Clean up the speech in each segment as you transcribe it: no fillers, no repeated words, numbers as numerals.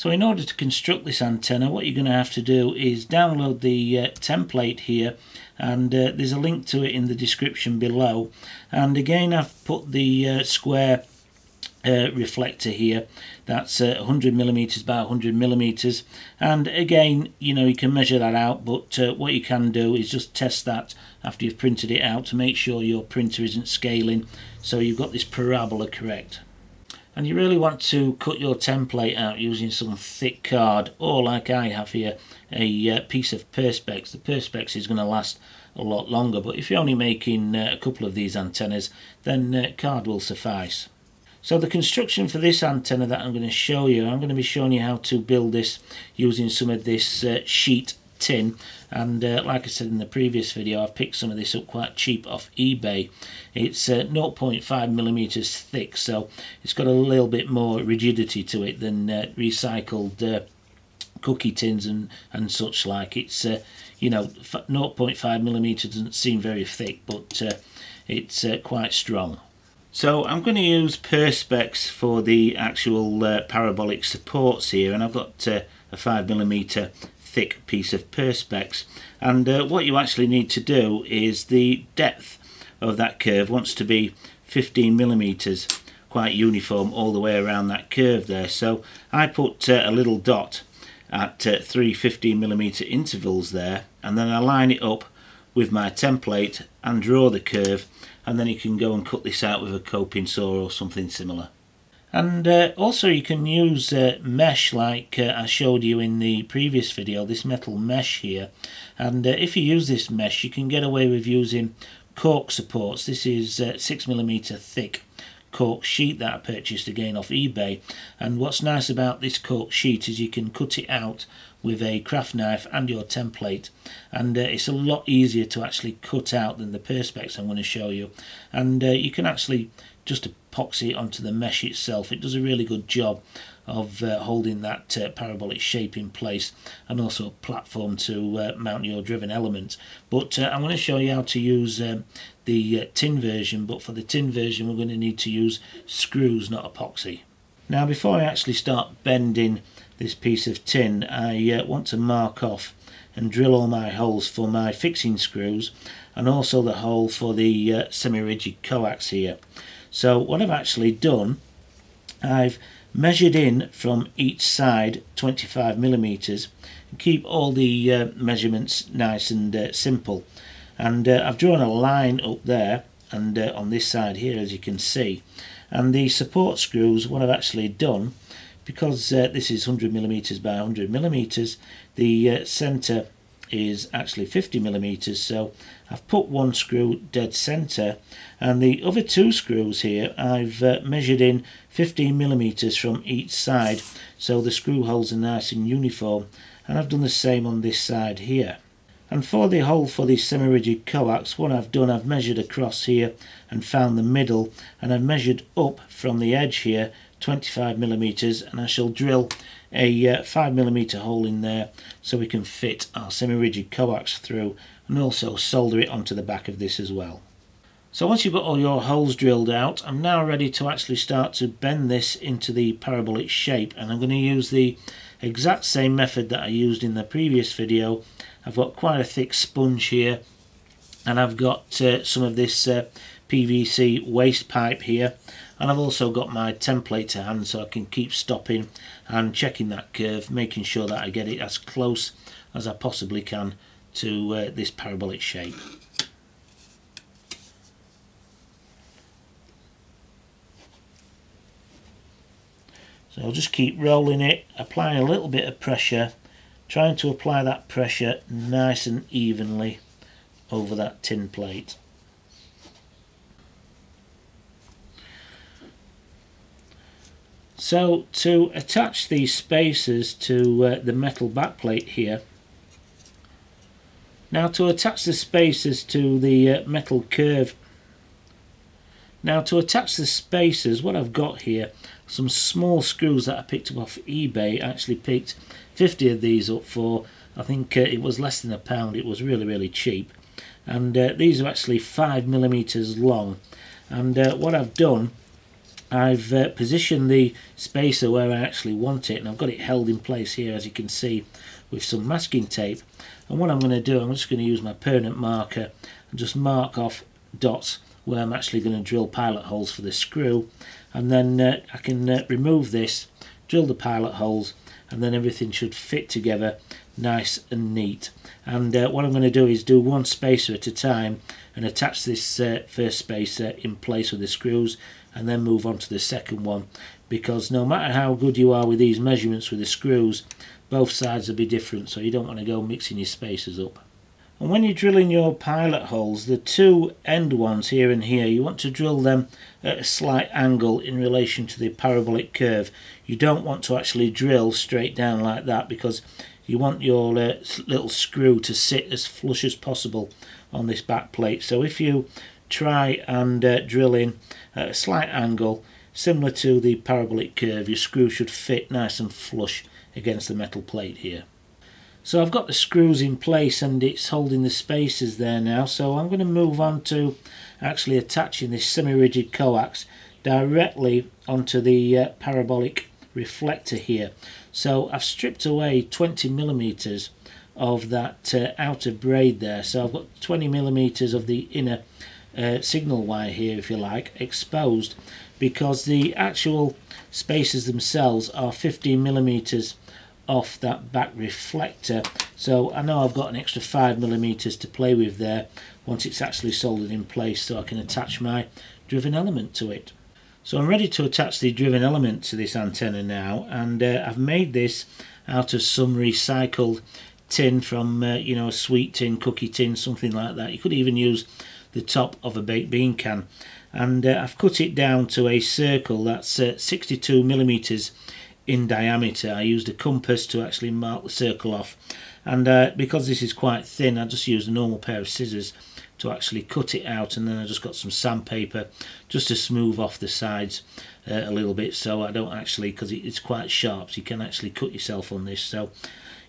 So in order to construct this antenna, what you're going to have to do is download the template here, and there's a link to it in the description below. And again, I've put the square reflector here. That's 100 millimeters by 100 millimeters, and again, you know, you can measure that out, but what you can do is just test that after you've printed it out to make sure your printer isn't scaling, so you've got this parabola correct. And you really want to cut your template out using some thick card, or like I have here, a piece of perspex. The perspex is going to last a lot longer, but if you're only making a couple of these antennas, then card will suffice. So the construction for this antenna that I'm going to show you, I'm going to be showing you how to build this using some of this sheet tin, and like I said in the previous video, I've picked some of this up quite cheap off eBay. It's 0.5 millimeters thick, so it's got a little bit more rigidity to it than recycled cookie tins and such like. It's you know, 0.5 millimeters doesn't seem very thick, but it's quite strong. So I'm going to use perspex for the actual parabolic supports here, and I've got a 5mm thick piece of perspex. And what you actually need to do is the depth of that curve wants to be 15mm, quite uniform all the way around that curve there. So I put a little dot at 3 15mm intervals there, and then I line it up with my template and draw the curve, and then you can go and cut this out with a coping saw or something similar. And also you can use mesh like I showed you in the previous video, this metal mesh here. And if you use this mesh, you can get away with using cork supports. This is 6mm thick cork sheet that I purchased again off eBay, and what's nice about this cork sheet is you can cut it out with a craft knife and your template, and it's a lot easier to actually cut out than the perspex I'm going to show you. And you can actually just epoxy it onto the mesh itself. It does a really good job of holding that parabolic shape in place, and also a platform to mount your driven element. But I'm going to show you how to use the tin version, but for the tin version we're going to need to use screws, not epoxy. Now before I actually start bending this piece of tin, I want to mark off and drill all my holes for my fixing screws, and also the hole for the semi-rigid coax here. So what I've actually done, I've measured in from each side 25mm, and keep all the measurements nice and simple. And I've drawn a line up there and on this side here, as you can see. And the support screws, what I've actually done, because this is 100mm by 100mm, the centre is actually 50mm, so I've put one screw dead centre, and the other two screws here I've measured in 15mm from each side, so the screw holes are nice and uniform. And I've done the same on this side here. And for the hole for the semi-rigid coax, what I've done, I've measured across here and found the middle, and I've measured up from the edge here 25mm, and I shall drill a 5mm hole in there so we can fit our semi-rigid coax through, and also solder it onto the back of this as well. So once you've got all your holes drilled out, I'm now ready to actually start to bend this into the parabolic shape, and I'm going to use the exact same method that I used in the previous video. I've got quite a thick sponge here, and I've got some of this PVC waste pipe here, and I've also got my template to hand so I can keep stopping and checking that curve, making sure that I get it as close as I possibly can to this parabolic shape. So I'll just keep rolling it, applying a little bit of pressure, trying to apply that pressure nice and evenly over that tin plate. So to attach these spacers to the metal backplate here, now to attach the spacers to the metal curve, now to attach the spacers, what I've got here, some small screws that I picked up off eBay. I actually picked 50 of these up for, I think it was less than £1, it was really, really cheap. And these are actually 5mm long, and what I've done I've positioned the spacer where I actually want it, and I've got it held in place here, as you can see, with some masking tape. And what I'm going to do, I'm just going to use my permanent marker and just mark off dots where I'm actually going to drill pilot holes for the screw, and then I can remove this, drill the pilot holes, and then everything should fit together nice and neat. And what I'm going to do is do one spacer at a time and attach this first spacer in place with the screws, and then move on to the second one, because no matter how good you are with these measurements with the screws, both sides will be different, so you don't want to go mixing your spacers up. And when you're drilling your pilot holes, the two end ones here and here, you want to drill them at a slight angle in relation to the parabolic curve. You don't want to actually drill straight down like that, because you want your little screw to sit as flush as possible on this back plate. So if you try and drill in at a slight angle similar to the parabolic curve, your screw should fit nice and flush against the metal plate here. So I've got the screws in place and it's holding the spacers there now, so I'm going to move on to actually attaching this semi-rigid coax directly onto the parabolic reflector here. So I've stripped away 20mm of that outer braid there, so I've got 20mm of the inner signal wire here, if you like, exposed, because the actual spacers themselves are 15mm off that back reflector. So I know I've got an extra 5mm to play with there once it's actually soldered in place, so I can attach my driven element to it. So I'm ready to attach the driven element to this antenna now, and I've made this out of some recycled tin from you know, a sweet tin, cookie tin, something like that. You could even use the top of a baked bean can, and I've cut it down to a circle that's 62mm in diameter. I used a compass to actually mark the circle off, and because this is quite thin, I just used a normal pair of scissors to actually cut it out, and then I just got some sandpaper just to smooth off the sides a little bit, so I don't actually, because it's quite sharp, so you can actually cut yourself on this, so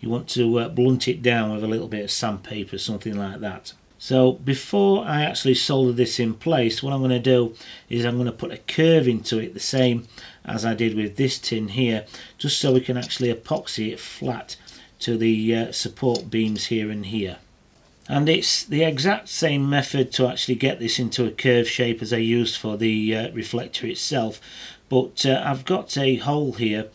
you want to blunt it down with a little bit of sandpaper, something like that. So before I actually solder this in place, what I'm going to do is I'm going to put a curve into it, the same as I did with this tin here, just so we can actually epoxy it flat to the support beams here and here. And it's the exact same method to actually get this into a curve shape as I used for the reflector itself, but I've got a hole here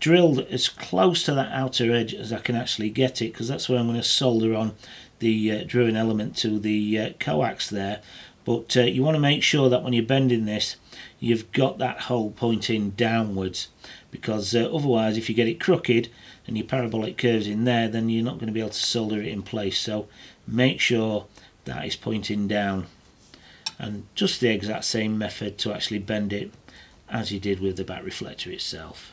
drilled as close to that outer edge as I can actually get it, because that's where I'm going to solder on the driven element to the coax there. But you want to make sure that when you're bending this, you've got that hole pointing downwards, because otherwise, if you get it crooked and your parabolic curves in there, then you're not going to be able to solder it in place. So make sure that is pointing down, and just the exact same method to actually bend it as you did with the back reflector itself.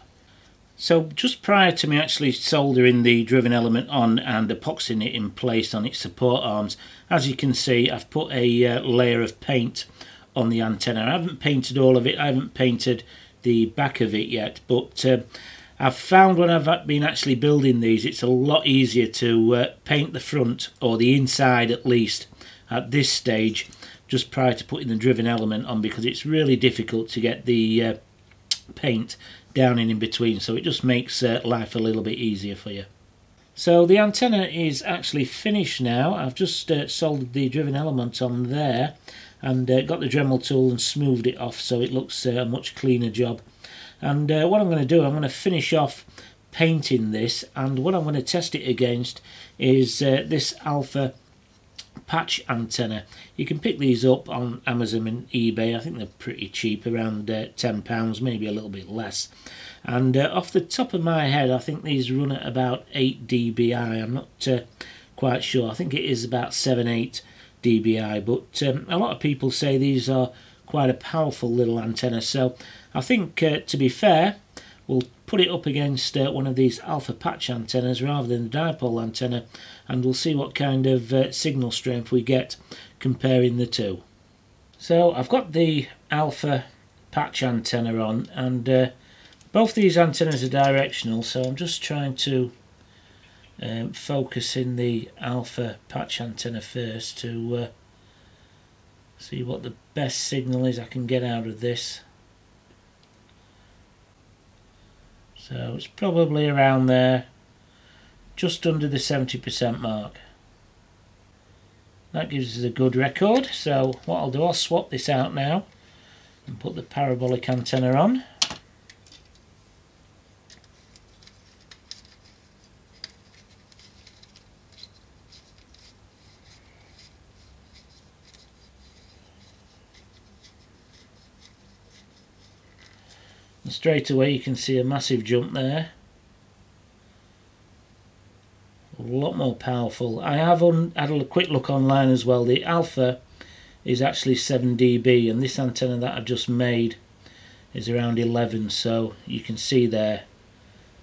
So just prior to me actually soldering the driven element on and epoxying it in place on its support arms, as you can see, I've put a layer of paint on the antenna. I haven't painted all of it, I haven't painted the back of it yet, but I've found when I've been actually building these, it's a lot easier to paint the front, or the inside at least, at this stage, just prior to putting the driven element on, because it's really difficult to get the paint down in between, so it just makes life a little bit easier for you. So the antenna is actually finished now. I've just soldered the driven element on there, and got the Dremel tool and smoothed it off, so it looks a much cleaner job. And what I'm going to do, I'm going to finish off painting this, and what I'm going to test it against is this Alpha Patch antenna. You can pick these up on Amazon and eBay. I think they're pretty cheap, around £10, maybe a little bit less. And off the top of my head, I think these run at about 8 dBi. I'm not quite sure. I think it is about 7-8 dBi. But a lot of people say these are quite a powerful little antenna. So I think, to be fair, we'll put it up against one of these Alpha Patch antennas rather than the dipole antenna, and we'll see what kind of signal strength we get comparing the two. So I've got the Alpha Patch antenna on, and both these antennas are directional, so I'm just trying to focus in the Alpha Patch antenna first to see what the best signal is I can get out of this. So it's probably around there, just under the 70% mark. That gives us a good record. So what I'll do, I'll swap this out now and put the parabolic antenna on. And straight away you can see a massive jump there. A lot more powerful. I have had a quick look online as well. The Alpha is actually 7 dB and this antenna that I've just made is around 11, so you can see there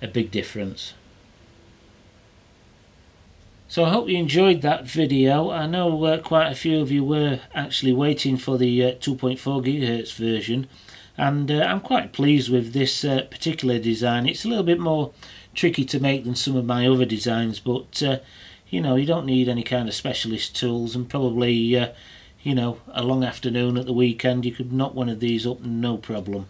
a big difference. So I hope you enjoyed that video. I know quite a few of you were actually waiting for the 2.4GHz version, and I'm quite pleased with this particular design. It's a little bit more tricky to make than some of my other designs, but you know, you don't need any kind of specialist tools, and probably you know, a long afternoon at the weekend you could knock one of these up, no problem.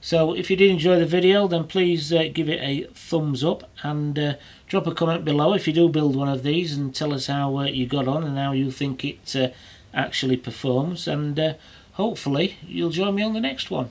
So if you did enjoy the video, then please give it a thumbs up, and drop a comment below if you do build one of these and tell us how you got on and how you think it actually performs, and hopefully you'll join me on the next one.